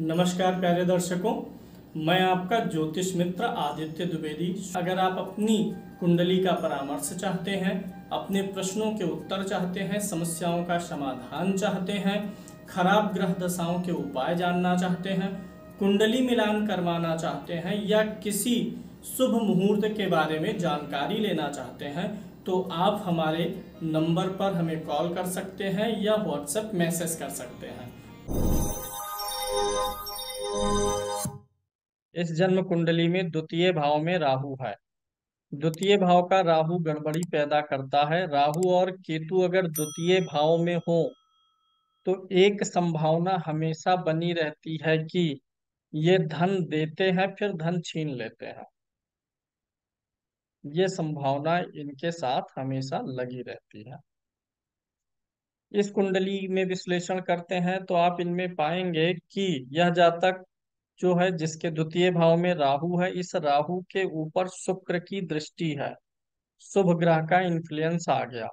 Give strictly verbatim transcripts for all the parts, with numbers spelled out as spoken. नमस्कार प्यारे दर्शकों, मैं आपका ज्योतिष मित्र आदित्य द्विवेदी। अगर आप अपनी कुंडली का परामर्श चाहते हैं, अपने प्रश्नों के उत्तर चाहते हैं, समस्याओं का समाधान चाहते हैं, खराब ग्रह दशाओं के उपाय जानना चाहते हैं, कुंडली मिलान करवाना चाहते हैं या किसी शुभ मुहूर्त के बारे में जानकारी लेना चाहते हैं तो आप हमारे नंबर पर हमें कॉल कर सकते हैं या व्हाट्सएप मैसेज कर सकते हैं। इस जन्म कुंडली में द्वितीय भाव में राहु है। द्वितीय भाव का राहु गड़बड़ी पैदा करता है। राहु और केतु अगर द्वितीय भाव में हो तो एक संभावना हमेशा बनी रहती है कि ये धन देते हैं फिर धन छीन लेते हैं। ये संभावना इनके साथ हमेशा लगी रहती है। इस कुंडली में विश्लेषण करते हैं तो आप इनमें पाएंगे कि यह जातक जो है जिसके द्वितीय भाव में राहु है, इस राहु के ऊपर शुक्र की दृष्टि है, शुभ ग्रह का इन्फ्लुएंस आ गया,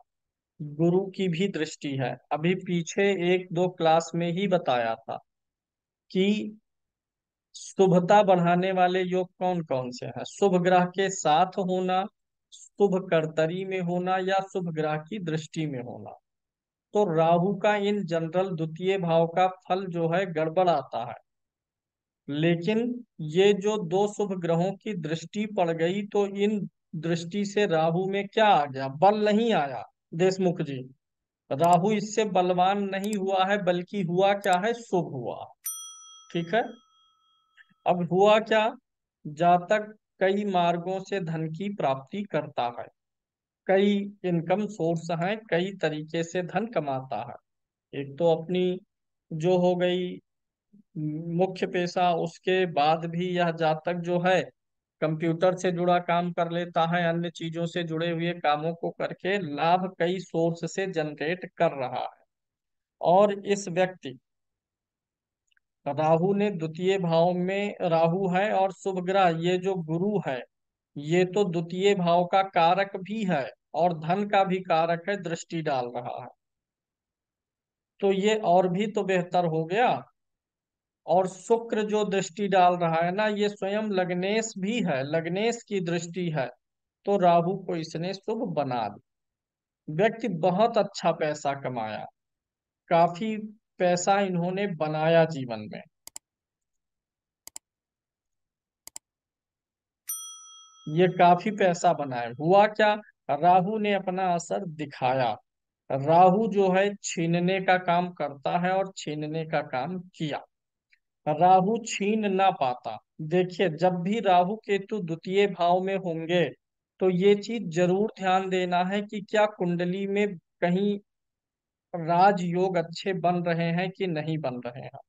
गुरु की भी दृष्टि है। अभी पीछे एक दो क्लास में ही बताया था कि शुभता बढ़ाने वाले योग कौन कौन से हैं। शुभ ग्रह के साथ होना, शुभ कर्तरी में होना या शुभ ग्रह की दृष्टि में होना। तो राहु का इन जनरल द्वितीय भाव का फल जो है गड़बड़ आता है, लेकिन ये जो दो शुभ ग्रहों की दृष्टि पड़ गई तो इन दृष्टि से राहु में क्या आ गया, बल नहीं आया। देशमुख जी, राहु इससे बलवान नहीं हुआ है, बल्कि हुआ क्या है, शुभ हुआ। ठीक है, अब हुआ क्या, जातक कई मार्गों से धन की प्राप्ति करता है, कई इनकम सोर्स हैं, कई तरीके से धन कमाता है। एक तो अपनी जो हो गई मुख्य पेशा, उसके बाद भी यह जातक जो है कंप्यूटर से जुड़ा काम कर लेता है, अन्य चीजों से जुड़े हुए कामों को करके लाभ कई सोर्स से जनरेट कर रहा है। और इस व्यक्ति राहु ने द्वितीय भाव में राहु है और शुभ ग्रह ये जो गुरु है ये तो द्वितीय भाव का कारक भी है और धन का भी कारक है, दृष्टि डाल रहा है, तो ये और भी तो बेहतर हो गया। और शुक्र जो दृष्टि डाल रहा है ना, ये स्वयं लग्नेश भी है, लग्नेश की दृष्टि है, तो राहु को इसने शुभ बना दिया। व्यक्ति बहुत अच्छा पैसा कमाया, काफी पैसा इन्होंने बनाया जीवन में। ये काफी पैसा बनाए। हुआ क्या, राहु ने अपना असर दिखाया। राहु जो है छीनने का काम करता है और छीनने का काम किया। राहु छीन ना पाता। देखिए, जब भी राहु केतु द्वितीय भाव में होंगे तो ये चीज जरूर ध्यान देना है कि क्या कुंडली में कहीं राजयोग अच्छे बन रहे हैं कि नहीं बन रहे हैं,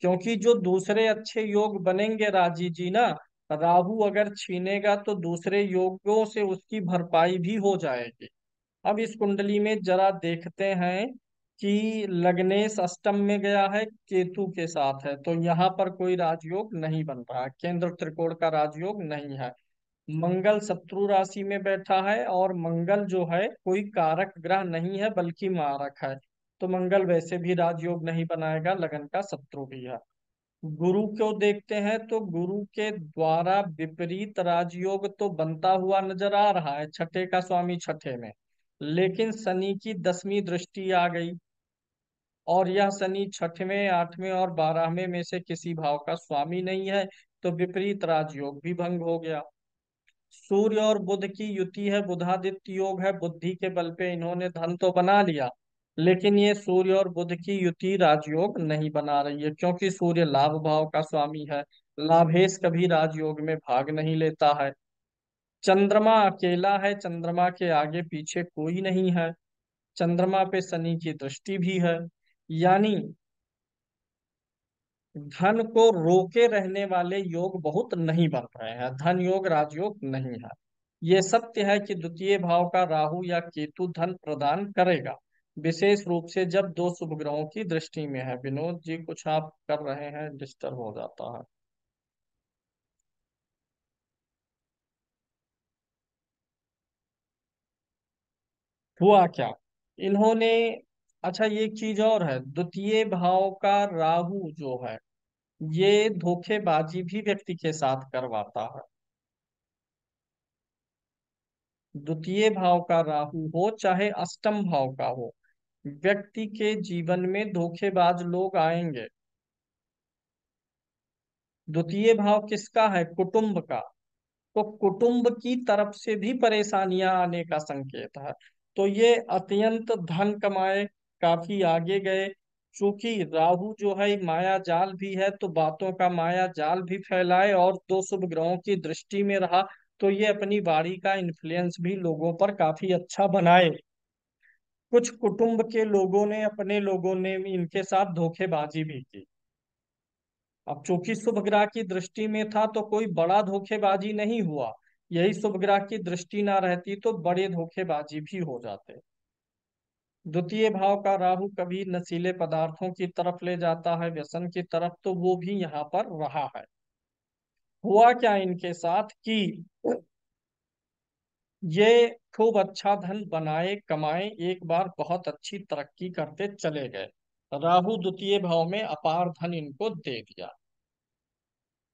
क्योंकि जो दूसरे अच्छे योग बनेंगे राजी जी ना, राहु अगर छीनेगा तो दूसरे योगों से उसकी भरपाई भी हो जाएगी। अब इस कुंडली में जरा देखते हैं कि लग्नेश अष्टम में गया है, केतु के साथ है, तो यहाँ पर कोई राजयोग नहीं बन रहा है, केंद्र त्रिकोण का राजयोग नहीं है। मंगल शत्रु राशि में बैठा है और मंगल जो है कोई कारक ग्रह नहीं है बल्कि मारक है, तो मंगल वैसे भी राजयोग नहीं बनाएगा, लगन का शत्रु भी है। गुरु को देखते हैं तो गुरु के द्वारा विपरीत राजयोग तो बनता हुआ नजर आ रहा है, छठे का स्वामी छठे में, लेकिन शनि की दसवीं दृष्टि आ गई और यह शनि छठवें, आठवें और बारहवें में से किसी भाव का स्वामी नहीं है, तो विपरीत राजयोग भी भंग हो गया। सूर्य और बुध की युति है, बुधादित्य योग है, बुद्धि के बल पे इन्होंने धन तो बना लिया, लेकिन ये सूर्य और बुध की युति राजयोग नहीं बना रही है, क्योंकि सूर्य लाभ भाव का स्वामी है, लाभेश कभी राजयोग में भाग नहीं लेता है। चंद्रमा अकेला है, चंद्रमा के आगे पीछे कोई नहीं है, चंद्रमा पे शनि की दृष्टि भी है, यानी धन को रोके रहने वाले योग बहुत नहीं बन रहे हैं, धन योग राजयोग नहीं है। ये सत्य है कि द्वितीय भाव का राहु या केतु धन प्रदान करेगा, विशेष रूप से जब दो शुभ ग्रहों की दृष्टि में है। विनोद जी, कुछ आप कर रहे हैं, डिस्टर्ब हो जाता है। हुआ क्या, इन्होंने अच्छा ये एक चीज और है, द्वितीय भाव का राहु जो है ये धोखेबाजी भी व्यक्ति के साथ करवाता है। द्वितीय भाव का राहु हो चाहे अष्टम भाव का हो, व्यक्ति के जीवन में धोखेबाज लोग आएंगे। द्वितीय भाव किसका है? कुटुंब का। तो कुटुंब की तरफ से भी परेशानियां आने का संकेत है। तो ये अत्यंत धन कमाए, काफी आगे गए। चूंकि राहु जो है माया जाल भी है तो बातों का माया जाल भी फैलाए और दो शुभ ग्रहों की दृष्टि में रहा तो ये अपनी बारी का इन्फ्लुएंस भी लोगों पर काफी अच्छा बनाए। कुछ कुटुंब के लोगों ने, अपने लोगों ने इनके साथ धोखेबाजी भी की। अब चूंकि शुभ ग्रह की दृष्टि में था तो कोई बड़ा धोखेबाजी नहीं हुआ, यही शुभ ग्रह की दृष्टि ना रहती तो बड़े धोखेबाजी भी हो जाते। द्वितीय भाव का राहु कभी नशीले पदार्थों की तरफ ले जाता है, व्यसन की तरफ, तो वो भी यहाँ पर रहा है। हुआ क्या इनके साथ कि ये खूब अच्छा धन बनाए कमाए, एक बार बहुत अच्छी तरक्की करते चले गए। राहु द्वितीय भाव में अपार धन इनको दे दिया,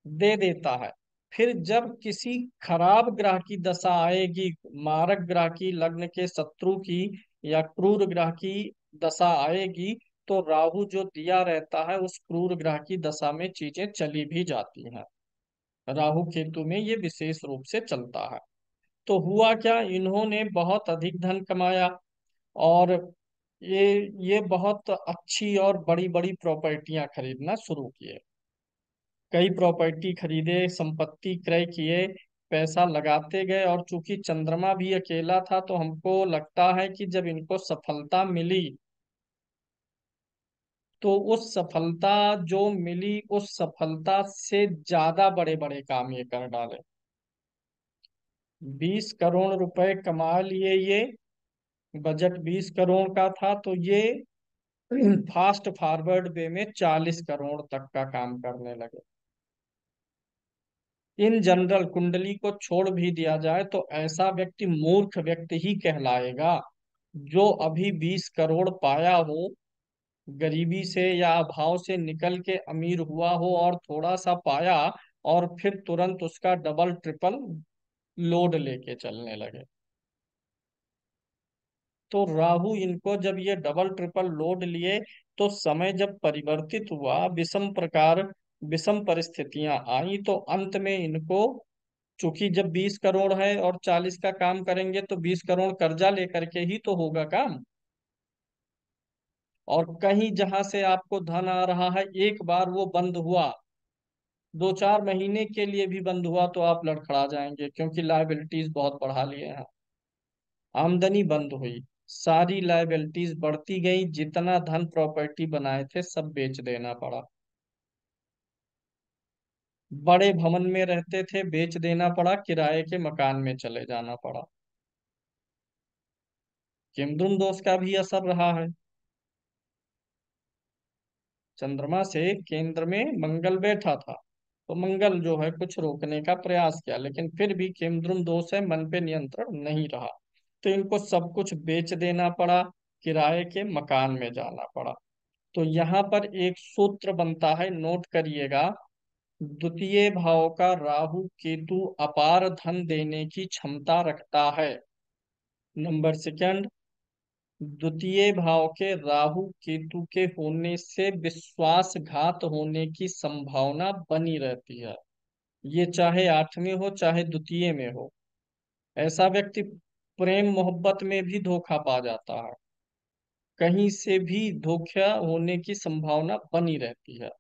दे देता है। फिर जब किसी खराब ग्रह की दशा आएगी, मारक ग्रह की, लग्न के शत्रु की या क्रूर ग्रह की दशा आएगी तो राहु जो दिया रहता है उस क्रूर ग्रह की दशा में चीजें चली भी जाती हैं। राहु केतु में ये विशेष रूप से चलता है। तो हुआ क्या, इन्होंने बहुत अधिक धन कमाया और ये ये बहुत अच्छी और बड़ी बड़ी प्रॉपर्टियां खरीदना शुरू किए। कई प्रॉपर्टी खरीदे, संपत्ति क्रय किए, पैसा लगाते गए। और चूंकि चंद्रमा भी अकेला था तो हमको लगता है कि जब इनको सफलता मिली तो उस सफलता जो मिली उस सफलता से ज्यादा बड़े बड़े काम ये कर डाले। बीस करोड़ रुपए कमा लिए, ये बजट बीस करोड़ का था तो ये फास्ट फॉरवर्ड वे में चालीस करोड़ तक का काम करने लगे। इन जनरल कुंडली को छोड़ भी दिया जाए तो ऐसा व्यक्ति मूर्ख व्यक्ति ही कहलाएगा जो अभी बीस करोड़ पाया हो, गरीबी से या अभाव से निकल के अमीर हुआ हो और थोड़ा सा पाया और फिर तुरंत उसका डबल ट्रिपल लोड लेके चलने लगे। तो राहु इनको जब ये डबल ट्रिपल लोड लिए तो समय जब परिवर्तित हुआ, विषम प्रकार विषम परिस्थितियां आई तो अंत में इनको, चूंकि जब बीस करोड़ है और चालीस का काम करेंगे तो बीस करोड़ कर्जा लेकर के ही तो होगा काम। और कहीं जहां से आपको धन आ रहा है एक बार वो बंद हुआ, दो चार महीने के लिए भी बंद हुआ तो आप लड़खड़ा जाएंगे क्योंकि लायबिलिटीज बहुत बढ़ा लिए हैं। आमदनी बंद हुई, सारी लायबिलिटीज बढ़ती गई, जितना धन प्रॉपर्टी बनाए थे सब बेच देना पड़ा। बड़े भवन में रहते थे, बेच देना पड़ा, किराए के मकान में चले जाना पड़ा। किमधुम दोष का भी असर रहा है। चंद्रमा से केंद्र में मंगल बैठा था तो मंगल जो है कुछ रोकने का प्रयास किया लेकिन फिर भी किमधुम दोष है, मन पे नियंत्रण नहीं रहा तो इनको सब कुछ बेच देना पड़ा, किराए के मकान में जाना पड़ा। तो यहाँ पर एक सूत्र बनता है, नोट करिएगा। द्वितीय भाव का राहु केतु अपार धन देने की क्षमता रखता है। नंबर सेकंड, द्वितीय भाव के राहु केतु के होने से विश्वासघात होने की संभावना बनी रहती है, ये चाहे आठवें हो चाहे द्वितीय में हो। ऐसा व्यक्ति प्रेम मोहब्बत में भी धोखा पा जाता है, कहीं से भी धोखा होने की संभावना बनी रहती है,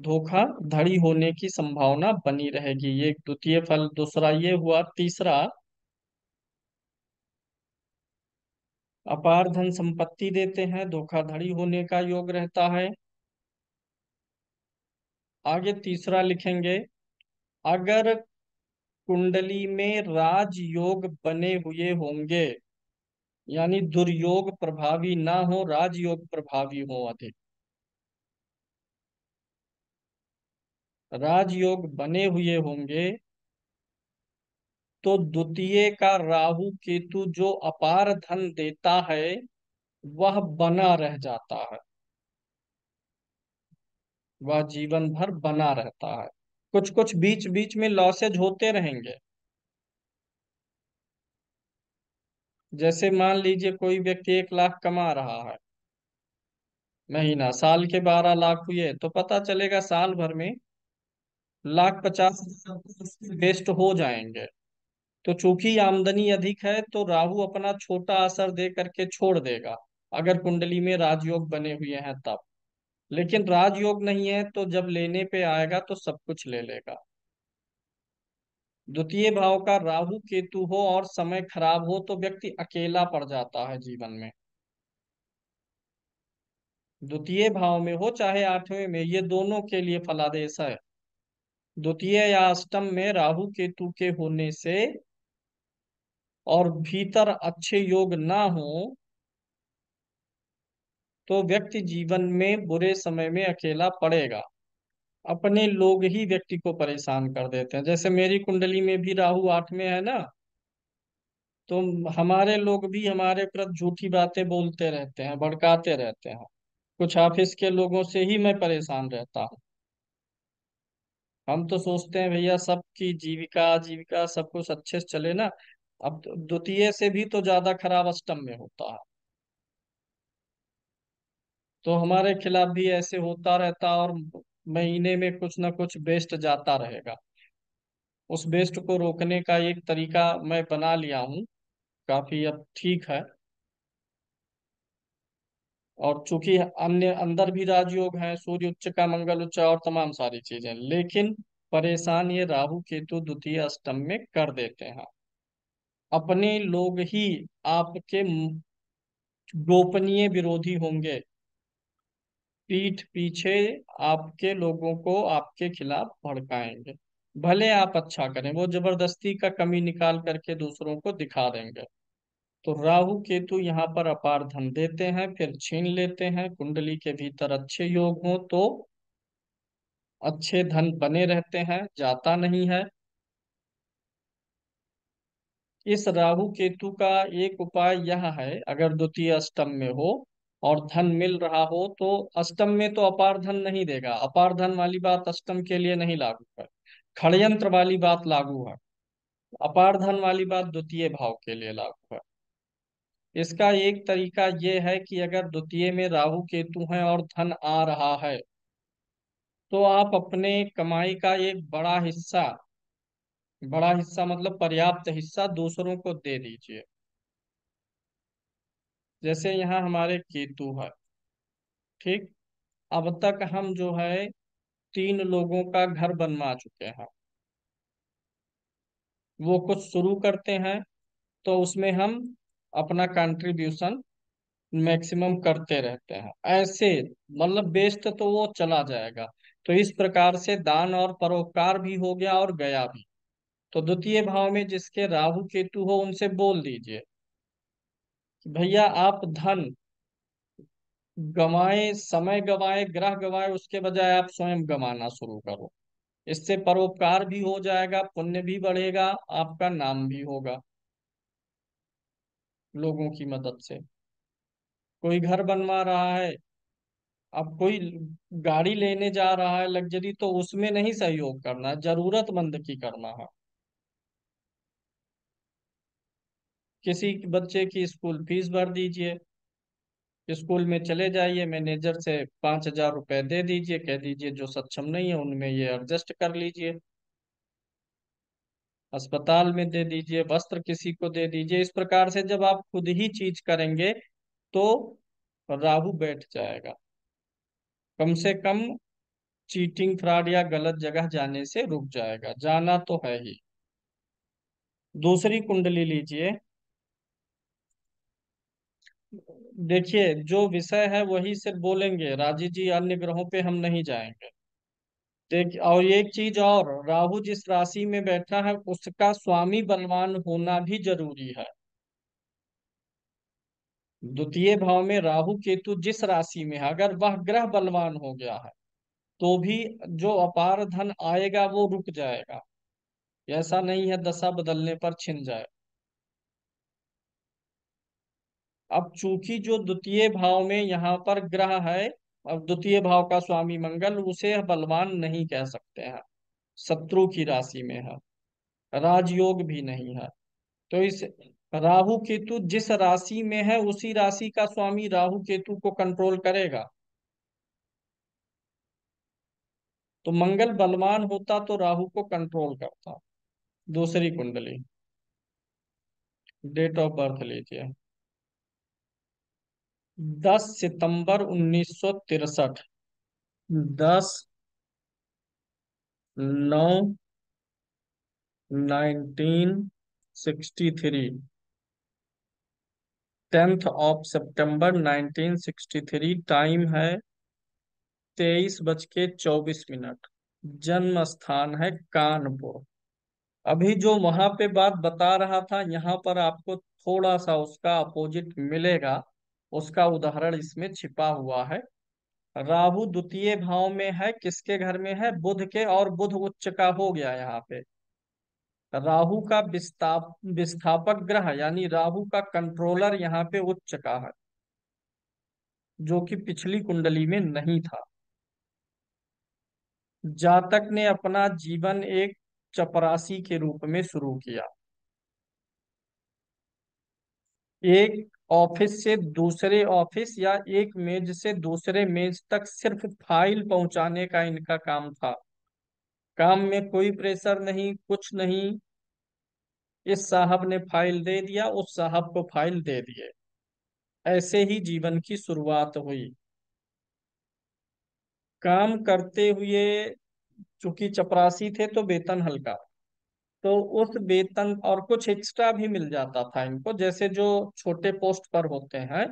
धोखा धड़ी होने की संभावना बनी रहेगी। ये एक द्वितीय फल। दूसरा ये हुआ। तीसरा, अपार धन संपत्ति देते हैं, धोखाधड़ी होने का योग रहता है। आगे तीसरा लिखेंगे, अगर कुंडली में राजयोग बने हुए होंगे यानी दुर्योग प्रभावी ना हो, राजयोग प्रभावी हो अधिक, राजयोग बने हुए होंगे तो द्वितीय का राहु केतु जो अपार धन देता है वह बना रह जाता है, वह जीवन भर बना रहता है। कुछ कुछ बीच बीच में लॉसेज होते रहेंगे। जैसे मान लीजिए कोई व्यक्ति एक लाख कमा रहा है महीना, साल के बारह लाख हुए, तो पता चलेगा साल भर में लाख पचास हजार वेस्ट हो जाएंगे। तो चूंकि आमदनी अधिक है तो राहु अपना छोटा असर दे करके छोड़ देगा, अगर कुंडली में राजयोग बने हुए हैं तब। लेकिन राजयोग नहीं है तो जब लेने पे आएगा तो सब कुछ ले लेगा। द्वितीय भाव का राहु केतु हो और समय खराब हो तो व्यक्ति अकेला पड़ जाता है जीवन में। द्वितीय भाव में हो चाहे आठवें में, ये दोनों के लिए फलादेश है। द्वितीय या अष्टम में राहु केतु के होने से और भीतर अच्छे योग ना हो तो व्यक्ति जीवन में बुरे समय में अकेला पड़ेगा। अपने लोग ही व्यक्ति को परेशान कर देते हैं। जैसे मेरी कुंडली में भी राहु आठ में है ना, तो हमारे लोग भी हमारे प्रति झूठी बातें बोलते रहते हैं, भड़काते रहते हैं। कुछ ऑफिस के लोगों से ही मैं परेशान रहता हूँ। हम तो सोचते हैं भैया सबकी जीविका जीविका सब कुछ अच्छे से चले ना। अब द्वितीय से भी तो ज्यादा खराब अष्टम में होता है, तो हमारे खिलाफ भी ऐसे होता रहता और महीने में कुछ ना कुछ वेस्ट जाता रहेगा। उस वेस्ट को रोकने का एक तरीका मैं बना लिया हूँ, काफी अब ठीक है। और चूंकि अन्य अंदर भी राजयोग है, सूर्य उच्च का, मंगल उच्च और तमाम सारी चीजें, लेकिन परेशान ये राहु केतु द्वितीय अष्टम में कर देते हैं। अपने लोग ही आपके गोपनीय विरोधी होंगे, पीठ पीछे आपके लोगों को आपके खिलाफ भड़काएंगे। भले आप अच्छा करें, वो जबरदस्ती का कमी निकाल करके दूसरों को दिखा देंगे। तो राहु केतु यहाँ पर अपार धन देते हैं, फिर छीन लेते हैं। कुंडली के भीतर अच्छे योग हो तो अच्छे धन बने रहते हैं, जाता नहीं है। इस राहु केतु का एक उपाय यह है, अगर द्वितीय अष्टम में हो और धन मिल रहा हो तो अष्टम में तो अपार धन नहीं देगा। अपार धन वाली बात अष्टम के लिए नहीं लागू है, षड्यंत्र वाली बात लागू है। अपार धन वाली बात द्वितीय भाव के लिए लागू है। इसका एक तरीका ये है कि अगर द्वितीय में राहु केतु है और धन आ रहा है तो आप अपने कमाई का एक बड़ा हिस्सा, बड़ा हिस्सा मतलब पर्याप्त हिस्सा दूसरों को दे दीजिए। जैसे यहाँ हमारे केतु है, ठीक। अब तक हम जो है तीन लोगों का घर बनवा चुके हैं। वो कुछ शुरू करते हैं तो उसमें हम अपना कंट्रीब्यूशन मैक्सिमम करते रहते हैं। ऐसे मतलब वेस्ट तो वो चला जाएगा। तो इस प्रकार से दान और परोपकार भी हो गया और गया भी। तो द्वितीय भाव में जिसके राहु केतु हो उनसे बोल दीजिए, भैया आप धन गवाए, समय गवाए, ग्रह गवाए, उसके बजाय आप स्वयं गवाना शुरू करो। इससे परोपकार भी हो जाएगा, पुण्य भी बढ़ेगा, आपका नाम भी होगा लोगों की मदद से। कोई घर बनवा रहा है, अब कोई गाड़ी लेने जा रहा है लग्जरी, तो उसमें नहीं सहयोग करना है, जरूरतमंद की करना है। किसी बच्चे की स्कूल फीस भर दीजिए, स्कूल में चले जाइए, मैनेजर से पाँच हजार रुपये दे दीजिए, कह दीजिए जो सक्षम नहीं है उनमें ये एडजस्ट कर लीजिए। अस्पताल में दे दीजिए, वस्त्र किसी को दे दीजिए। इस प्रकार से जब आप खुद ही चीज करेंगे तो राहु बैठ जाएगा। कम से कम चीटिंग, फ्रॉड या गलत जगह जाने से रुक जाएगा। जाना तो है ही। दूसरी कुंडली लीजिए, देखिए जो विषय है वही सिर्फ बोलेंगे राजी जी, अन्य ग्रहों पे हम नहीं जाएंगे। देख, और एक चीज और, राहु जिस राशि में बैठा है उसका स्वामी बलवान होना भी जरूरी है। द्वितीय भाव में राहु केतु जिस राशि में है, अगर वह ग्रह बलवान हो गया है तो भी जो अपार धन आएगा वो रुक जाएगा। ऐसा नहीं है दशा बदलने पर छिन जाए। अब चूंकि जो द्वितीय भाव में यहाँ पर ग्रह है, अब द्वितीय भाव का स्वामी मंगल, उसे बलवान नहीं कह सकते हैं, शत्रु की राशि में है, राजयोग भी नहीं है। तो इस राहु केतु जिस राशि में है उसी राशि का स्वामी राहु केतु को कंट्रोल करेगा। तो मंगल बलवान होता तो राहु को कंट्रोल करता। दूसरी कुंडली, डेट ऑफ बर्थ लीजिए दस सितंबर उन्नीस सौ तिरसठ, दस नौ nineteen sixty three, tenth of September nineteen sixty three, time है तेईस बज के चौबीस मिनट, जन्म स्थान है कानपुर। अभी जो वहां पे बात बता रहा था यहाँ पर आपको थोड़ा सा उसका अपोजिट मिलेगा, उसका उदाहरण इसमें छिपा हुआ है। राहु द्वितीय भाव में है, किसके घर में है? बुध के, और बुध उच्च का हो गया यहाँ पे। राहु का विस्थाप विस्थापक ग्रह यानी राहु का कंट्रोलर यहाँ पे उच्च का है, जो कि पिछली कुंडली में नहीं था। जातक ने अपना जीवन एक चपरासी के रूप में शुरू किया, एक ऑफिस से दूसरे ऑफिस या एक मेज से दूसरे मेज तक सिर्फ फाइल पहुंचाने का इनका काम था। काम में कोई प्रेशर नहीं, कुछ नहीं। इस साहब ने फाइल दे दिया, उस साहब को फाइल दे दिए, ऐसे ही जीवन की शुरुआत हुई। काम करते हुए चूंकि चपरासी थे तो वेतन हल्का, तो उस वेतन और कुछ एक्स्ट्रा भी मिल जाता था इनको। जैसे जो छोटे पोस्ट पर होते हैं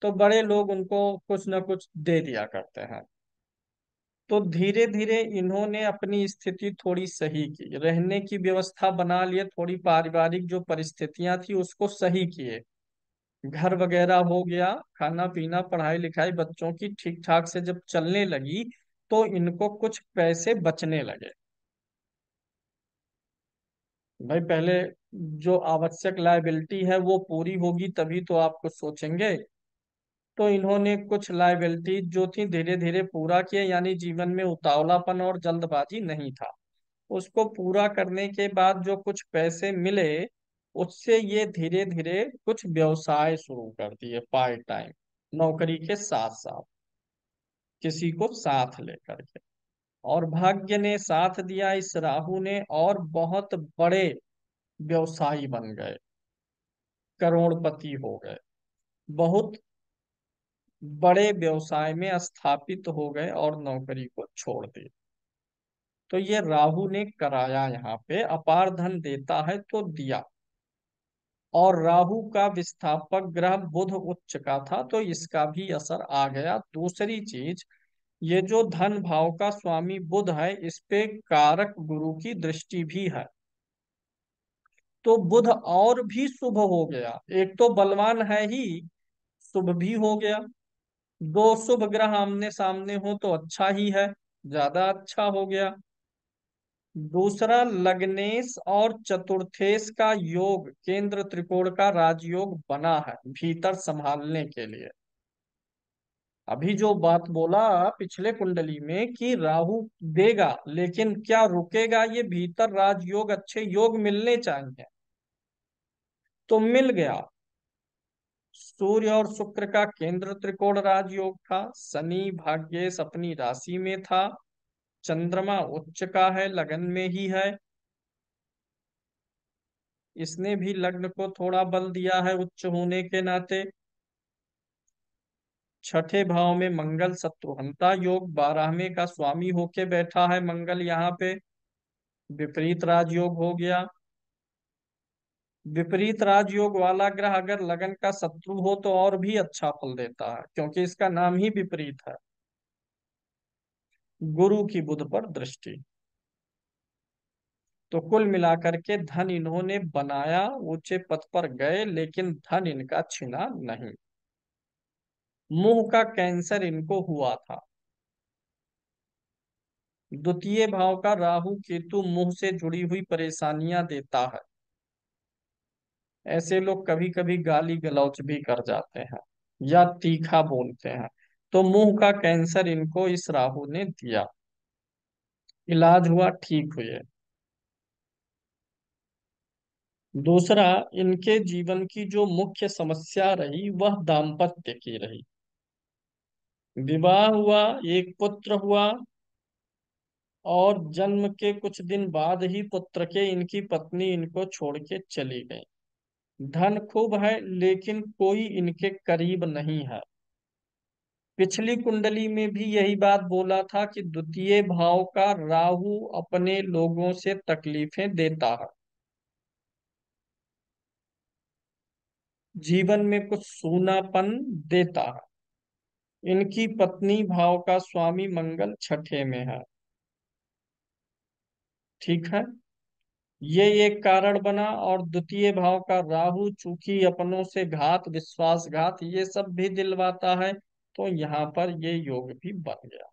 तो बड़े लोग उनको कुछ ना कुछ दे दिया करते हैं। तो धीरे धीरे इन्होंने अपनी स्थिति थोड़ी सही की, रहने की व्यवस्था बना लिए, थोड़ी पारिवारिक जो परिस्थितियां थी उसको सही किए, घर वगैरह हो गया, खाना पीना, पढ़ाई लिखाई बच्चों की ठीक ठाक से जब चलने लगी तो इनको कुछ पैसे बचने लगे। भाई पहले जो आवश्यक लायबिलिटी है वो पूरी होगी तभी तो आप कुछ सोचेंगे। तो इन्होंने कुछ लायबिलिटी जो थी धीरे धीरे पूरा किया, यानी जीवन में उतावलापन और जल्दबाजी नहीं था। उसको पूरा करने के बाद जो कुछ पैसे मिले उससे ये धीरे धीरे कुछ व्यवसाय शुरू कर दिए, पार्ट टाइम नौकरी के साथ साथ, किसी को साथ लेकर के। और भाग्य ने साथ दिया इस राहु ने, और बहुत बड़े व्यवसायी बन गए, करोड़पति हो गए, बहुत बड़े व्यवसाय में स्थापित हो गए और नौकरी को छोड़ दी। तो ये राहु ने कराया यहाँ पे, अपार धन देता है तो दिया, और राहु का विस्थापक ग्रह बुध उच्च का था तो इसका भी असर आ गया। दूसरी चीज, ये जो धन भाव का स्वामी बुध है इस पे कारक गुरु की दृष्टि भी है, तो बुध और भी शुभ हो गया। एक तो बलवान है ही, शुभ भी हो गया। दो शुभ ग्रह आमने सामने हो तो अच्छा ही है, ज्यादा अच्छा हो गया। दूसरा, लग्नेश और चतुर्थेश का योग, केंद्र त्रिकोण का राजयोग बना है भीतर संभालने के लिए। अभी जो बात बोला पिछले कुंडली में कि राहु देगा लेकिन क्या रुकेगा, ये भीतर राजयोग, अच्छे योग मिलने चाहिए, तो मिल गया। सूर्य और शुक्र का केंद्र त्रिकोण राजयोग था, शनि भाग्येश अपनी राशि में था, चंद्रमा उच्च का है, लगन में ही है, इसने भी लग्न को थोड़ा बल दिया है उच्च होने के नाते। छठे भाव में मंगल शत्रुहंता योग, बारहवें का स्वामी होके बैठा है मंगल, यहाँ पे विपरीत राजयोग हो गया। विपरीत राजयोग वाला ग्रह अगर लगन का शत्रु हो तो और भी अच्छा फल देता है, क्योंकि इसका नाम ही विपरीत है। गुरु की बुध पर दृष्टि। तो कुल मिलाकर के धन इन्होंने बनाया, ऊंचे पद पर गए, लेकिन धन इनका छिना नहीं। मुंह का कैंसर इनको हुआ था। द्वितीय भाव का राहु केतु मुंह से जुड़ी हुई परेशानियां देता है। ऐसे लोग कभी कभी गाली गलौच भी कर जाते हैं या तीखा बोलते हैं, तो मुंह का कैंसर इनको इस राहु ने दिया। इलाज हुआ, ठीक हुए। दूसरा, इनके जीवन की जो मुख्य समस्या रही वह दाम्पत्य की रही। विवाह हुआ, एक पुत्र हुआ और जन्म के कुछ दिन बाद ही पुत्र के इनकी पत्नी इनको छोड़ के चली गई। धन खूब है लेकिन कोई इनके करीब नहीं है। पिछली कुंडली में भी यही बात बोला था कि द्वितीय भाव का राहु अपने लोगों से तकलीफें देता है। जीवन में कुछ सूनापन देता है। इनकी पत्नी भाव का स्वामी मंगल छठे में है, ठीक है, ये एक कारण बना। और द्वितीय भाव का राहु चूंकि अपनों से घात, विश्वासघात ये सब भी दिलवाता है, तो यहाँ पर ये योग भी बन गया।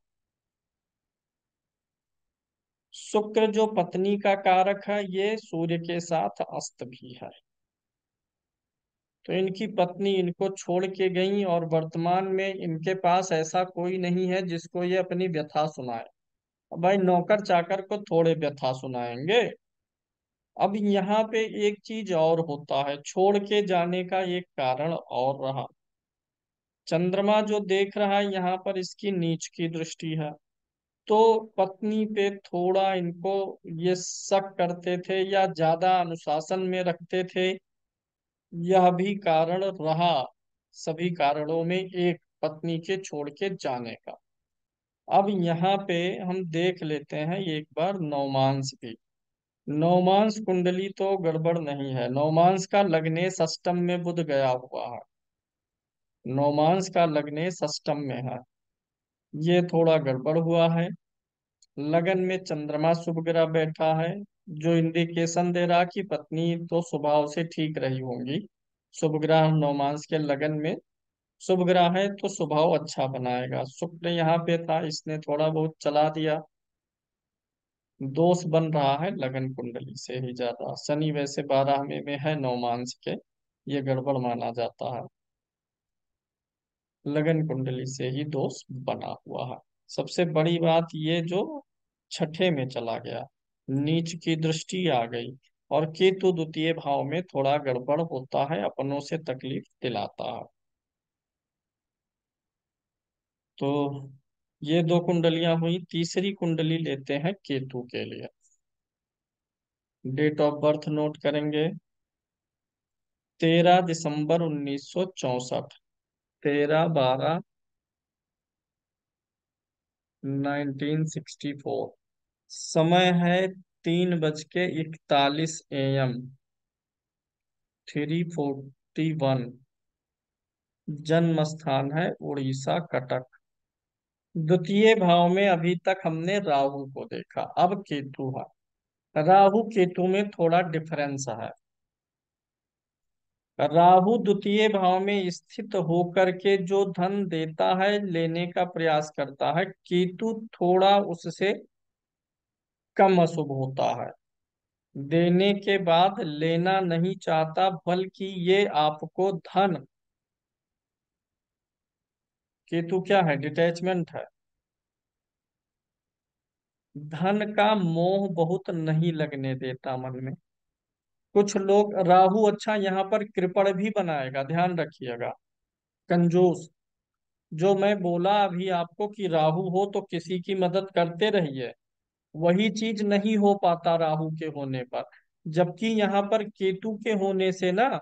शुक्र जो पत्नी का कारक है, ये सूर्य के साथ अस्त भी है, तो इनकी पत्नी इनको छोड़ के गई और वर्तमान में इनके पास ऐसा कोई नहीं है जिसको ये अपनी व्यथा सुनाए। भाई नौकर चाकर को थोड़े व्यथा सुनाएंगे। अब यहाँ पे एक चीज और होता है, छोड़ के जाने का एक कारण और रहा। चंद्रमा जो देख रहा है यहाँ पर, इसकी नीच की दृष्टि है, तो पत्नी पे थोड़ा इनको ये शक करते थे या ज्यादा अनुशासन में रखते थे। यह भी कारण रहा, सभी कारणों में एक पत्नी के छोड़ के जाने का। अब यहाँ पे हम देख लेते हैं एक बार नवमांश भी। नवमांश कुंडली तो गड़बड़ नहीं है। नवमांश का लगने षष्टम में बुध गया हुआ है। नवमांश का लगने षष्टम में है, ये थोड़ा गड़बड़ हुआ है। लगन में चंद्रमा शुभ ग्रह बैठा है, जो इंडिकेशन दे रहा कि पत्नी तो स्वभाव से ठीक रही होंगी। शुभ ग्रह नवमांश के लगन में शुभ ग्रह है तो स्वभाव अच्छा बनाएगा। शुक्र यहाँ पे था, इसने थोड़ा बहुत चला दिया। दोष बन रहा है लगन कुंडली से ही ज्यादा। शनि वैसे बारह में, में है नवमांश के, ये गड़बड़ माना जाता है। लगन कुंडली से ही दोष बना हुआ है। सबसे बड़ी बात ये जो छठे में चला गया, नीच की दृष्टि आ गई और केतु द्वितीय भाव में थोड़ा गड़बड़ होता है, अपनों से तकलीफ दिलाता है। तो ये दो कुंडलियां हुई। तीसरी कुंडली लेते हैं केतु के लिए। डेट ऑफ बर्थ नोट करेंगे, तेरह दिसंबर उन्नीस सौ चौसठ तेरह बारह नाइनटीन सिक्सटी फोर समय है तीन बज के इकतालीस एम थ्री फोर्टी वन। जन्म स्थान है उड़ीसा, कटक। द्वितीय भाव में अभी तक हमने राहु को देखा, अब केतु है। राहु केतु में थोड़ा डिफरेंस है। राहु द्वितीय भाव में स्थित होकर के जो धन देता है, लेने का प्रयास करता है, केतु थोड़ा उससे कम अशुभ होता है। देने के बाद लेना नहीं चाहता, बल्कि ये आपको धन, केतु क्या है, डिटैचमेंट है, धन का मोह बहुत नहीं लगने देता मन में। कुछ लोग राहु अच्छा यहाँ पर कृपण भी बनाएगा, ध्यान रखिएगा, कंजूस। जो मैं बोला अभी आपको कि राहु हो तो किसी की मदद करते रहिए, वही चीज नहीं हो पाता राहु के होने पर। जबकि यहाँ पर केतु के होने से ना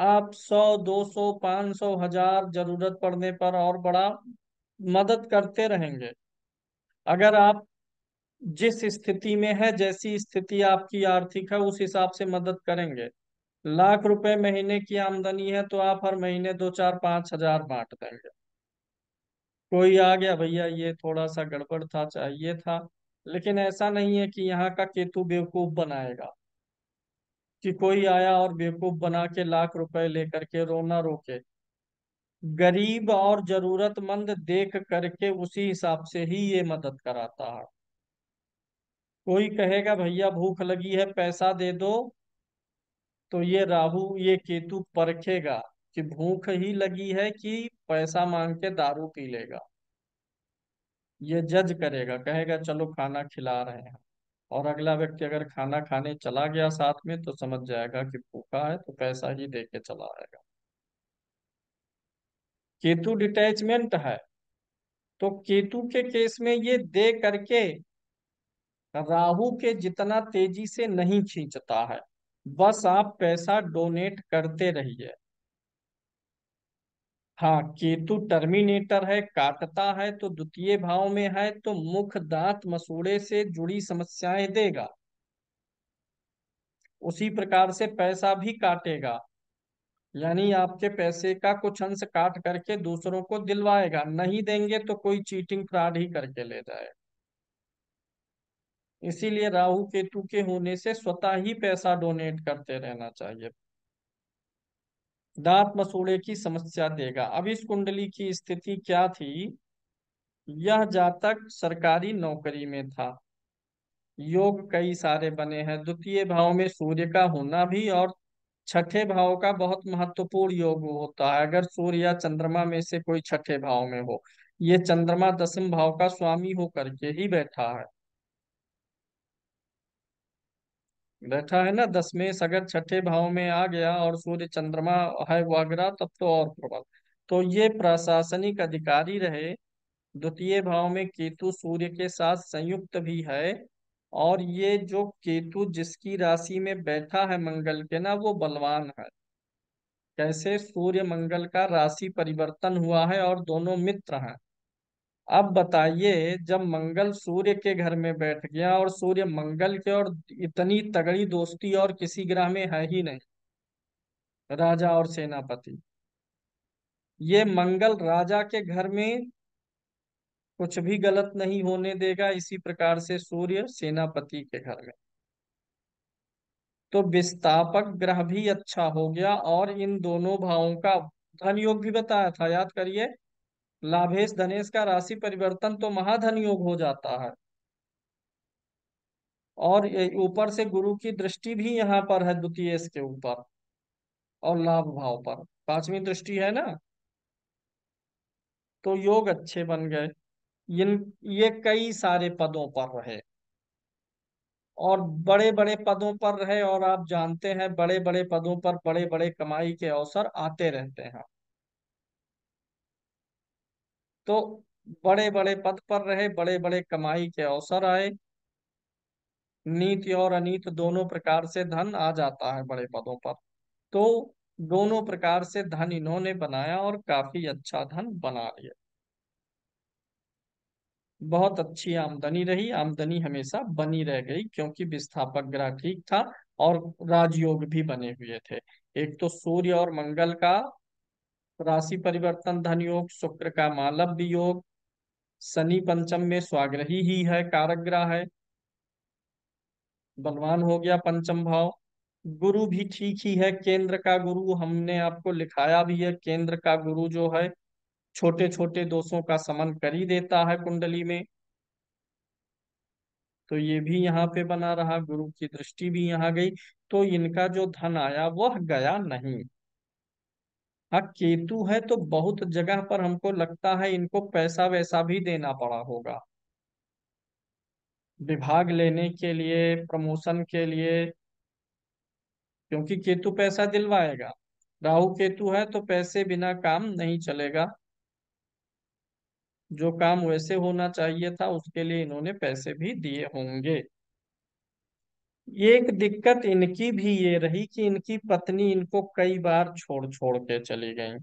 आप सौ दो सौ पांच सौ हजार जरूरत पड़ने पर और बड़ा मदद करते रहेंगे। अगर आप जिस स्थिति में है, जैसी स्थिति आपकी आर्थिक है, उस हिसाब से मदद करेंगे। लाख रुपए महीने की आमदनी है तो आप हर महीने दो चार पांच हजार बांट देंगे। कोई आ गया, भैया ये थोड़ा सा गड़बड़ था, चाहिए था। लेकिन ऐसा नहीं है कि यहाँ का केतु बेवकूफ बनाएगा कि कोई आया और बेवकूफ बना के लाख रुपए लेकर के रोना रोके। गरीब और जरूरतमंद देख करके उसी हिसाब से ही ये मदद कराता है। कोई कहेगा भैया भूख लगी है पैसा दे दो, तो ये राहु ये केतु परखेगा कि भूख ही लगी है कि पैसा मांग के दारू पी लेगा, ये जज करेगा, कहेगा चलो खाना खिला रहे हैं। और अगला व्यक्ति अगर खाना खाने चला गया साथ में तो समझ जाएगा कि भूखा है तो पैसा ही दे के चला आएगा। केतु डिटैचमेंट है, तो केतु के केस में ये दे करके राहु के जितना तेजी से नहीं खींचता है, बस आप पैसा डोनेट करते रहिए। हाँ, केतु टर्मिनेटर है, काटता है, तो द्वितीय भाव में है तो मुख दांत मसूड़े से जुड़ी समस्याएं देगा। उसी प्रकार से पैसा भी काटेगा, यानी आपके पैसे का कुछ अंश काट करके दूसरों को दिलवाएगा, नहीं देंगे तो कोई चीटिंग फ्रॉड ही करके ले जाएगा। इसीलिए राहु केतु के होने से स्वतः ही पैसा डोनेट करते रहना चाहिए। दांत मसूड़े की समस्या देगा। अब इस कुंडली की स्थिति क्या थी, यह जातक सरकारी नौकरी में था, योग कई सारे बने हैं, द्वितीय भाव में सूर्य का होना भी और छठे भाव का बहुत महत्वपूर्ण योग होता है। अगर सूर्य या चंद्रमा में से कोई छठे भाव में हो, ये चंद्रमा दसम भाव का स्वामी हो करके ही बैठा है बैठा है ना दसवें, अगर छठे भाव में आ गया और सूर्य चंद्रमा है वागरा, तब तो और प्रबल। तो ये प्रशासनिक अधिकारी रहे, द्वितीय भाव में केतु सूर्य के साथ संयुक्त भी है, और ये जो केतु जिसकी राशि में बैठा है मंगल के ना, वो बलवान है। कैसे, सूर्य मंगल का राशि परिवर्तन हुआ है और दोनों मित्र हैं। अब बताइए, जब मंगल सूर्य के घर में बैठ गया और सूर्य मंगल के, और इतनी तगड़ी दोस्ती और किसी ग्रह में है ही नहीं, राजा और सेनापति, ये मंगल राजा के घर में कुछ भी गलत नहीं होने देगा। इसी प्रकार से सूर्य सेनापति के घर में, तो विस्थापक ग्रह भी अच्छा हो गया। और इन दोनों भावों का धन योग भी बताया था, याद करिए, लाभेश धनेश का राशि परिवर्तन तो महाधन योग हो जाता है। और ऊपर से गुरु की दृष्टि भी यहाँ पर है द्वितीय के ऊपर और लाभ भाव पर, पांचवी दृष्टि है ना, तो योग अच्छे बन गए। इन ये कई सारे पदों पर रहे और बड़े बड़े पदों पर रहे, और आप जानते हैं बड़े बड़े पदों पर बड़े बड़े कमाई के अवसर आते रहते हैं। तो बड़े बड़े पद पर रहे, बड़े बड़े कमाई के अवसर आए, नीति और अनीत दोनों प्रकार से धन आ जाता है बड़े पदों पर। तो दोनों प्रकार से धन इन्होंने बनाया और काफी अच्छा धन बना लिया, बहुत अच्छी आमदनी रही, आमदनी हमेशा बनी रह गई क्योंकि विस्थापक ग्रह ठीक था और राजयोग भी बने हुए थे। एक तो सूर्य और मंगल का राशि परिवर्तन धन योग, शुक्र का मालव योग, शनि पंचम में स्वाग्रही ही है, कारक ग्रह है, बलवान हो गया पंचम भाव, गुरु भी ठीक ही है, केंद्र का गुरु हमने आपको लिखाया भी है, केंद्र का गुरु जो है छोटे छोटे दोषों का समन कर ही देता है कुंडली में, तो ये भी यहाँ पे बना रहा, गुरु की दृष्टि भी यहाँ गई, तो इनका जो धन आया वह गया नहीं। हाँ, केतु है तो बहुत जगह पर हमको लगता है इनको पैसा वैसा भी देना पड़ा होगा, विभाग लेने के लिए, प्रमोशन के लिए, क्योंकि केतु पैसा दिलवाएगा। राहु केतु है तो पैसे बिना काम नहीं चलेगा, जो काम वैसे होना चाहिए था उसके लिए इन्होंने पैसे भी दिए होंगे। एक दिक्कत इनकी भी ये रही कि इनकी पत्नी इनको कई बार छोड़ छोड़ के चली गई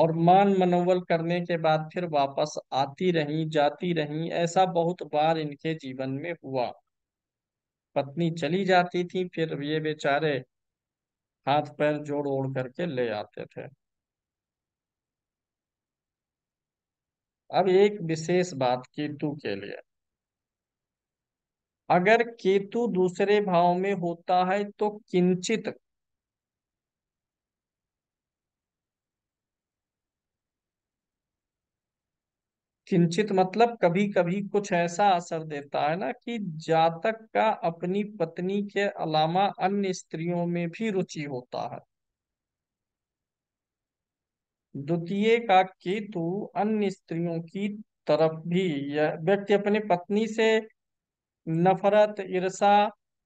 और मान मनोबल करने के बाद फिर वापस आती रहीं जाती रहीं, ऐसा बहुत बार इनके जीवन में हुआ। पत्नी चली जाती थी, फिर ये बेचारे हाथ पैर जोड़ ओढ़ करके ले आते थे। अब एक विशेष बात केतु के लिए, अगर केतु दूसरे भाव में होता है तो किंचित किंचित मतलब कभी कभी कुछ ऐसा असर देता है ना कि जातक का अपनी पत्नी के अलावा अन्य स्त्रियों में भी रुचि होता है। द्वितीय का केतु अन्य स्त्रियों की तरफ भी, यह व्यक्ति अपनी पत्नी से नफरत, ईर्षा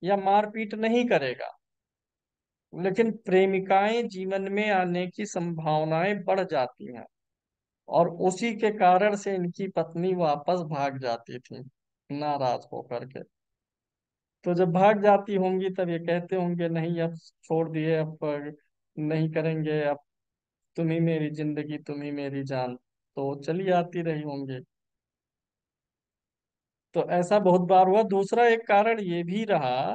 या मारपीट नहीं करेगा, लेकिन प्रेमिकाएं जीवन में आने की संभावनाएं बढ़ जाती हैं और उसी के कारण से इनकी पत्नी वापस भाग जाती थी नाराज होकर के। तो जब भाग जाती होंगी तब ये कहते होंगे नहीं अब छोड़ दिए, अब नहीं करेंगे, अब तुम ही मेरी जिंदगी, तुम ही मेरी जान, तो चली आती रही होंगी। तो ऐसा बहुत बार हुआ। दूसरा एक कारण ये भी रहा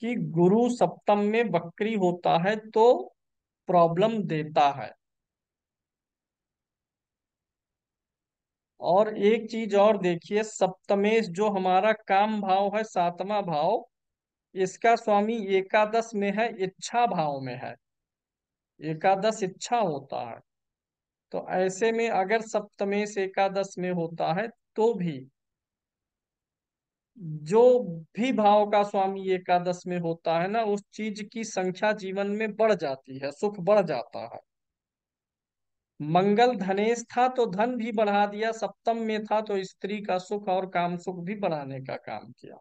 कि गुरु सप्तम में वक्री होता है तो प्रॉब्लम देता है। और एक चीज और देखिए, सप्तमेश जो हमारा काम भाव है, सातवां भाव, इसका स्वामी एकादश में है, इच्छा भाव में है। एकादश इच्छा होता है, तो ऐसे में अगर सप्तमेश एकादश में होता है तो भी जो भी भाव का स्वामी एकादश में होता है ना, उस चीज की संख्या जीवन में बढ़ जाती है, सुख बढ़ जाता है। मंगल धनेश था तो धन भी बढ़ा दिया, सप्तम में था तो स्त्री का सुख और काम सुख भी बढ़ाने का काम किया,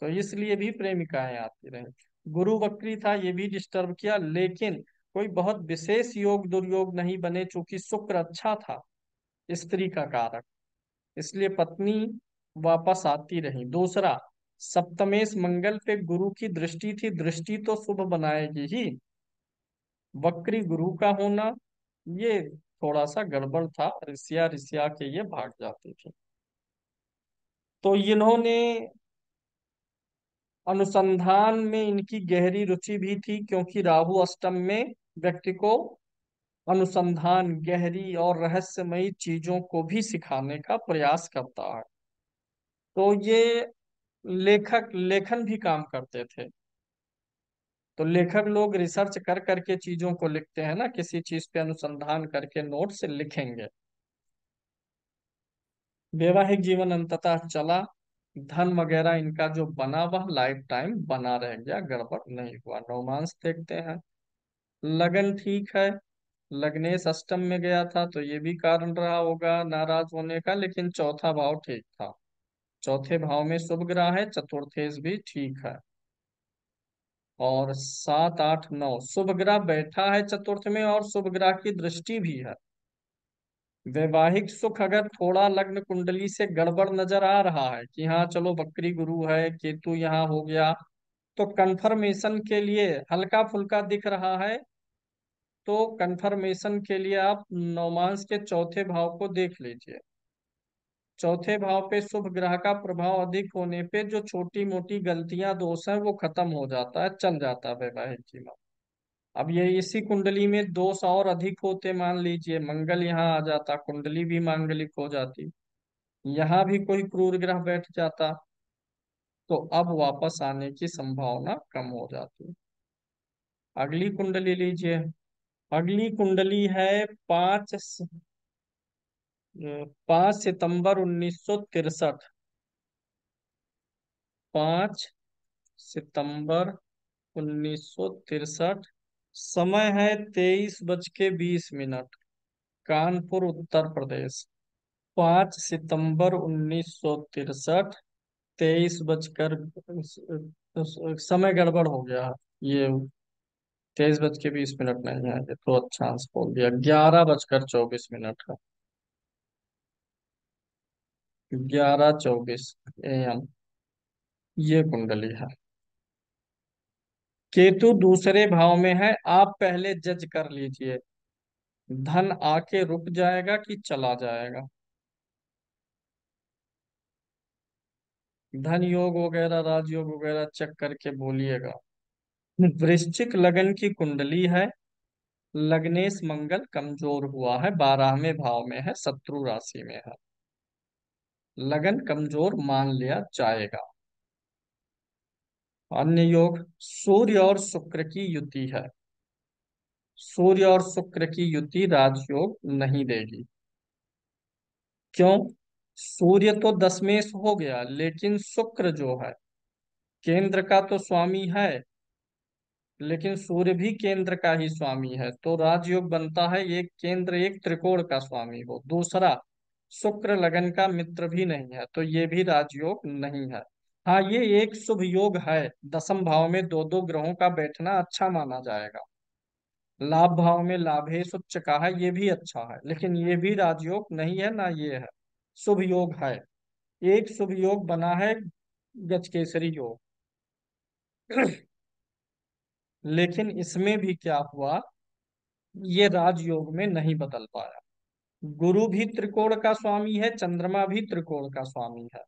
तो इसलिए भी प्रेमिकाएं आती रही। गुरु वक्री था, ये भी डिस्टर्ब किया, लेकिन कोई बहुत विशेष योग दुर्योग नहीं बने चूंकि शुक्र अच्छा था स्त्री का कारक, इसलिए पत्नी वापस आती रही। दूसरा, सप्तमेश मंगल पे गुरु की दृष्टि थी, दृष्टि तो शुभ बनाएगी ही, वक्री गुरु का होना ये थोड़ा सा गड़बड़ था, रिसिया रिसिया के ये भाग जाती थी। तो इन्होंने अनुसंधान में इनकी गहरी रुचि भी थी, क्योंकि राहु अष्टम में व्यक्ति को अनुसंधान, गहरी और रहस्यमयी चीजों को भी सिखाने का प्रयास करता है। तो ये लेखक लेखन भी काम करते थे, तो लेखक लोग रिसर्च कर करके चीजों को लिखते हैं ना, किसी चीज पे अनुसंधान करके नोट्स लिखेंगे। वैवाहिक जीवन अंततः चला, धन वगैरह इनका जो बना वह लाइफ टाइम बना रह गया, गड़बड़ नहीं हुआ। रोमांस देखते हैं, लगन ठीक है, लग्नेश अष्टम में गया था तो ये भी कारण रहा होगा नाराज होने का, लेकिन चौथा भाव ठीक था, चौथे भाव में शुभ ग्रह है, चतुर्थेश भी ठीक है और सात आठ नौ शुभ ग्रह बैठा है चतुर्थ में और शुभ ग्रह की दृष्टि भी है। वैवाहिक सुख अगर थोड़ा लग्न कुंडली से गड़बड़ नजर आ रहा है कि हाँ चलो बकरी गुरु है, केतु यहाँ हो गया, तो कंफर्मेशन के लिए हल्का फुल्का दिख रहा है, तो कंफर्मेशन के लिए आप नवमांश के चौथे भाव को देख लीजिए। चौथे भाव पे शुभ ग्रह का प्रभाव अधिक होने पे जो छोटी मोटी गलतियां, दोष हैं, वो खत्म हो जाता है, चल जाता है वैवाहिक जीवन। अब ये इसी कुंडली में दोष और अधिक होते, मान लीजिए मंगल यहाँ आ जाता, कुंडली भी मांगलिक हो जाती, यहाँ भी कोई क्रूर ग्रह बैठ जाता, तो अब वापस आने की संभावना कम हो जाती। अगली कुंडली लीजिए, अगली कुंडली है पांच पांच सितंबर उन्नीस सौ तिरसठ, पांच सितंबर उन्नीस सौ तिरसठ, समय है तेईस बज के बीस मिनट, कानपुर उत्तर प्रदेश। पांच सितंबर उन्नीस सौ तिरसठ, तेईस बजकर समय गड़बड़ हो गया, ये तेईस बज के बीस मिनट नहीं है, तो अच्छा आंसर बोल दिया, ग्यारह बजकर चौबीस मिनट है, ग्यारह चौबीस एम ये कुंडली है। केतु दूसरे भाव में है, आप पहले जज कर लीजिए धन आके रुक जाएगा कि चला जाएगा। धन योग वगैरह, राजयोग वगैरह चेक करके बोलिएगा। वृश्चिक लगन की कुंडली है, लग्नेश मंगल कमजोर हुआ है, बारहवें भाव में है, शत्रु राशि में है, लगन कमजोर मान लिया जाएगा। अन्य योग सूर्य और शुक्र की युति है, सूर्य और शुक्र की युति राजयोग नहीं देगी। क्यों? सूर्य तो दशमेश हो गया, लेकिन शुक्र जो है केंद्र का तो स्वामी है, लेकिन सूर्य भी केंद्र का ही स्वामी है। तो राजयोग बनता है एक केंद्र एक त्रिकोण का स्वामी हो, दूसरा शुक्र लगन का मित्र भी नहीं है, तो ये भी राजयोग नहीं है। हाँ, ये एक शुभ योग है, दशम भाव में दो दो ग्रहों का बैठना अच्छा माना जाएगा। लाभ भाव में लाभेश उच्च का है, ये भी अच्छा है, लेकिन ये भी राजयोग नहीं है, ना ये है शुभ योग है। एक शुभ योग बना है गजकेसरी योग, लेकिन इसमें भी क्या हुआ, ये राजयोग में नहीं बदल पाया। गुरु भी त्रिकोण का स्वामी है, चंद्रमा भी त्रिकोण का स्वामी है,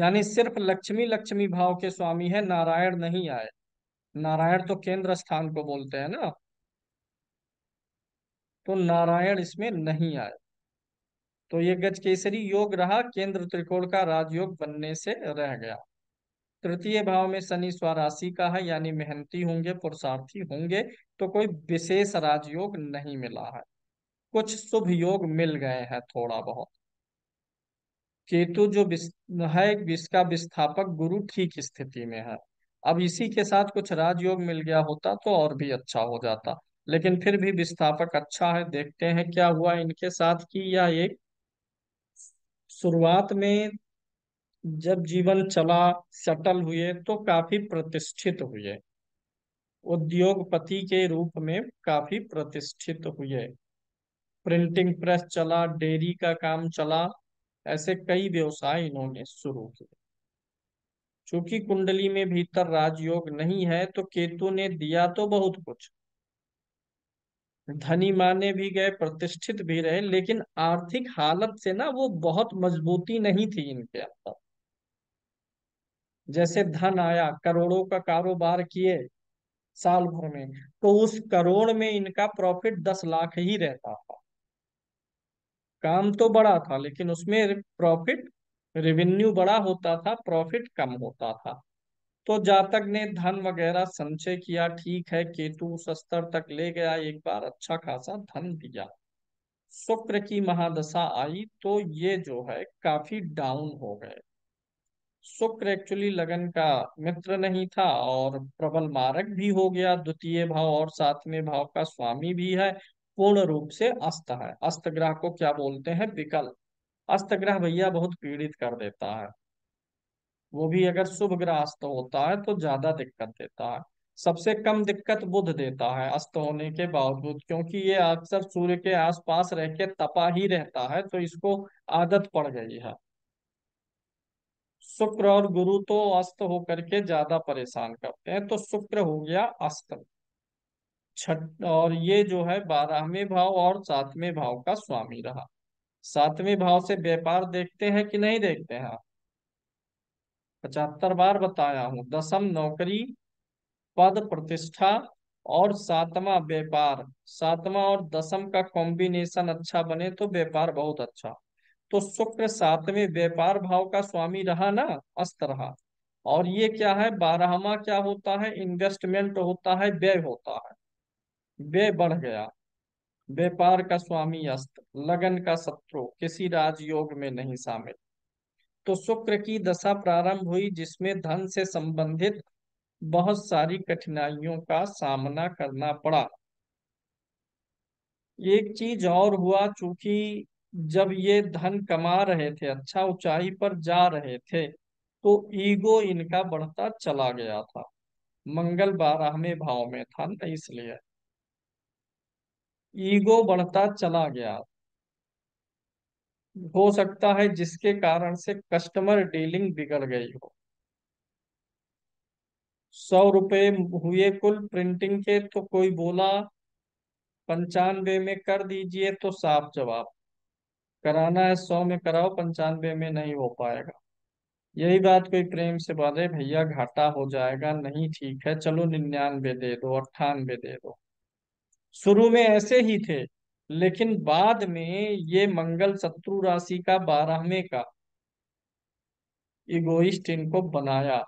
यानी सिर्फ लक्ष्मी लक्ष्मी भाव के स्वामी है, नारायण नहीं आए। नारायण तो केंद्र स्थान को बोलते हैं ना, तो नारायण इसमें नहीं आए। तो ये गजकेसरी योग रहा, केंद्र त्रिकोण का राजयोग बनने से रह गया। तृतीय भाव में शनि स्वराशि का है, यानी मेहनती होंगे, पुरुषार्थी होंगे, तो कोई विशेष राजयोग नहीं मिला है। कुछ शुभ योग मिल गए हैं थोड़ा बहुत। केतु जो है इसका विस्थापक गुरु ठीक स्थिति में है। अब इसी के साथ कुछ राजयोग मिल गया होता तो और भी अच्छा हो जाता, लेकिन फिर भी विस्थापक अच्छा है। देखते हैं क्या हुआ इनके साथ की। या एक शुरुआत में जब जीवन चला, सटल हुए, तो काफी प्रतिष्ठित हुए, उद्योगपति के रूप में काफी प्रतिष्ठित हुए। प्रिंटिंग प्रेस चला, डेयरी का काम चला, ऐसे कई व्यवसाय इन्होंने शुरू किए। चूंकि कुंडली में भीतर राजयोग नहीं है, तो केतु ने दिया तो बहुत कुछ, धनी माने भी गए, प्रतिष्ठित भी रहे, लेकिन आर्थिक हालत से ना वो बहुत मजबूती नहीं थी इनके अंदर। जैसे धन आया, करोड़ों का कारोबार किए साल भर में, तो उस करोड़ में इनका प्रॉफिट दस लाख ही रहता था। काम तो बड़ा था, लेकिन उसमें प्रॉफिट रेवेन्यू बड़ा होता था, प्रॉफिट कम होता था। तो जातक ने धन वगैरह संचय किया, ठीक है, केतु उस स्तर तक ले गया, एक बार अच्छा खासा धन दिया। शुक्र की महादशा आई तो ये जो है काफी डाउन हो गए। शुक्र एक्चुअली लगन का मित्र नहीं था और प्रबल मारक भी हो गया, द्वितीय भाव और सातवें भाव का स्वामी भी है, पूर्ण रूप से अस्त है। अस्त ग्रह को क्या बोलते हैं? विकल। अस्त ग्रह भैया बहुत पीड़ित कर देता है, वो भी अगर शुभ ग्रह अस्त होता है तो ज्यादा दिक्कत देता है। सबसे कम दिक्कत बुध देता है अस्त होने के बावजूद, क्योंकि ये अक्सर सूर्य के आसपास रह के तपा ही रहता है, तो इसको आदत पड़ गई है। शुक्र और गुरु तो अस्त होकर के ज्यादा परेशान करते हैं, तो शुक्र हो गया अस्त छठ, और ये जो है बारहवें भाव और सातवें भाव का स्वामी रहा। सातवें भाव से व्यापार देखते हैं कि नहीं देखते हैं? पचहत्तर बार बताया हूं, दसम नौकरी, पद प्रतिष्ठा और सातवां व्यापार। सातवां और दसम का कॉम्बिनेशन अच्छा बने तो व्यापार बहुत अच्छा। तो शुक्र सातवें व्यापार भाव का स्वामी रहा ना, अस्त रहा। और ये क्या है, बारहवां क्या होता है? इन्वेस्टमेंट होता है, व्यय होता है, व्यय बढ़ गया। व्यापार का स्वामी अस्त, लगन का शत्रु, किसी राजयोग में नहीं शामिल। तो शुक्र की दशा प्रारंभ हुई जिसमें धन से संबंधित बहुत सारी कठिनाइयों का सामना करना पड़ा। एक चीज और हुआ, चूंकि जब ये धन कमा रहे थे, अच्छा ऊंचाई पर जा रहे थे, तो ईगो इनका बढ़ता चला गया था। मंगल बारहवें भाव में था ना, इसलिए ईगो बढ़ता चला गया। हो सकता है जिसके कारण से कस्टमर डीलिंग बिगड़ गई हो। सौ रुपये हुए कुल प्रिंटिंग के, तो कोई बोला पंचानवे में कर दीजिए, तो साफ जवाब, कराना है सौ में कराओ, पंचानवे में नहीं हो पाएगा। यही बात कोई प्रेम से बोले, भैया घाटा हो जाएगा, नहीं ठीक है चलो निन्यानवे दे दो, अट्ठानवे दे दो। शुरू में ऐसे ही थे, लेकिन बाद में ये मंगल शत्रु राशि का बारहवें का इगोइस्ट इनको बनाया,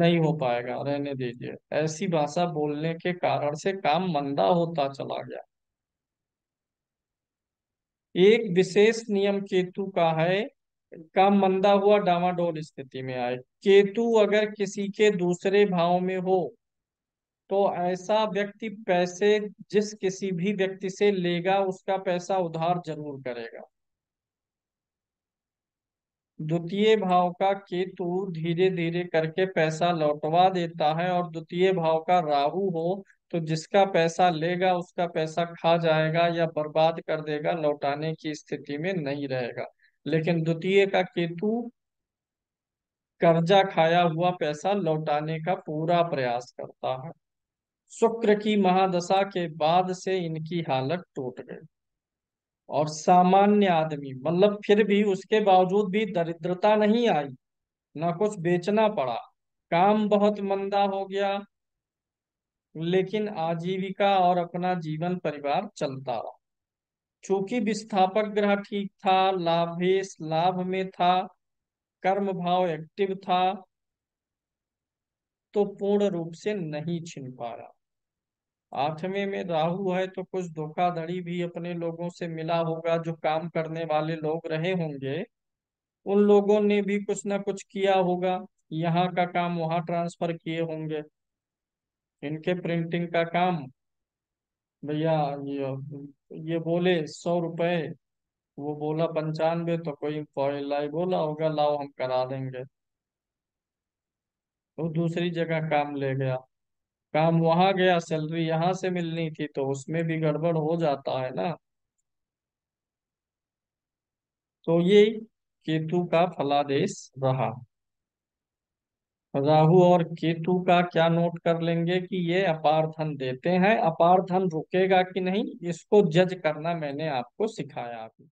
नहीं हो पाएगा, रहने दीजिए। ऐसी भाषा बोलने के कारण से काम मंदा होता चला गया। एक विशेष नियम केतु का है, का मंदा हुआ डामाडोल स्थिति में आए। केतु अगर किसी के दूसरे भाव में हो तो ऐसा व्यक्ति पैसे जिस किसी भी व्यक्ति से लेगा उसका पैसा उधार जरूर करेगा। द्वितीय भाव का केतु धीरे धीरे करके पैसा लौटवा देता है, और द्वितीय भाव का राहु हो तो जिसका पैसा लेगा उसका पैसा खा जाएगा या बर्बाद कर देगा, लौटाने की स्थिति में नहीं रहेगा। लेकिन द्वितीय का केतु कर्जा खाया हुआ पैसा लौटाने का पूरा प्रयास करता है। शुक्र की महादशा के बाद से इनकी हालत टूट गई, और सामान्य आदमी मतलब फिर भी उसके बावजूद भी दरिद्रता नहीं आई, ना कुछ बेचना पड़ा, काम बहुत मंदा हो गया, लेकिन आजीविका और अपना जीवन परिवार चलता रहा। चूंकि विस्थापक ग्रह ठीक था, लाभेश लाभ में था, कर्म भाव एक्टिव था, तो पूर्ण रूप से नहीं छिन पाया। आठवें में राहु है तो कुछ धोखाधड़ी भी अपने लोगों से मिला होगा, जो काम करने वाले लोग रहे होंगे उन लोगों ने भी कुछ ना कुछ किया होगा, यहाँ का काम वहां ट्रांसफर किए होंगे। इनके प्रिंटिंग का काम भैया ये, ये बोले सौ रुपए, वो बोला पंचानवे, तो कोई लाई बोला होगा लाओ हम करा देंगे, वो तो दूसरी जगह काम ले गया, काम वहां गया, सैलरी यहाँ से मिलनी थी तो उसमें भी गड़बड़ हो जाता है ना। तो ये केतु का फलादेश रहा। राहु और केतु का क्या नोट कर लेंगे कि ये अपार धन देते हैं, अपार धन रुकेगा कि नहीं इसको जज करना मैंने आपको सिखाया अभी।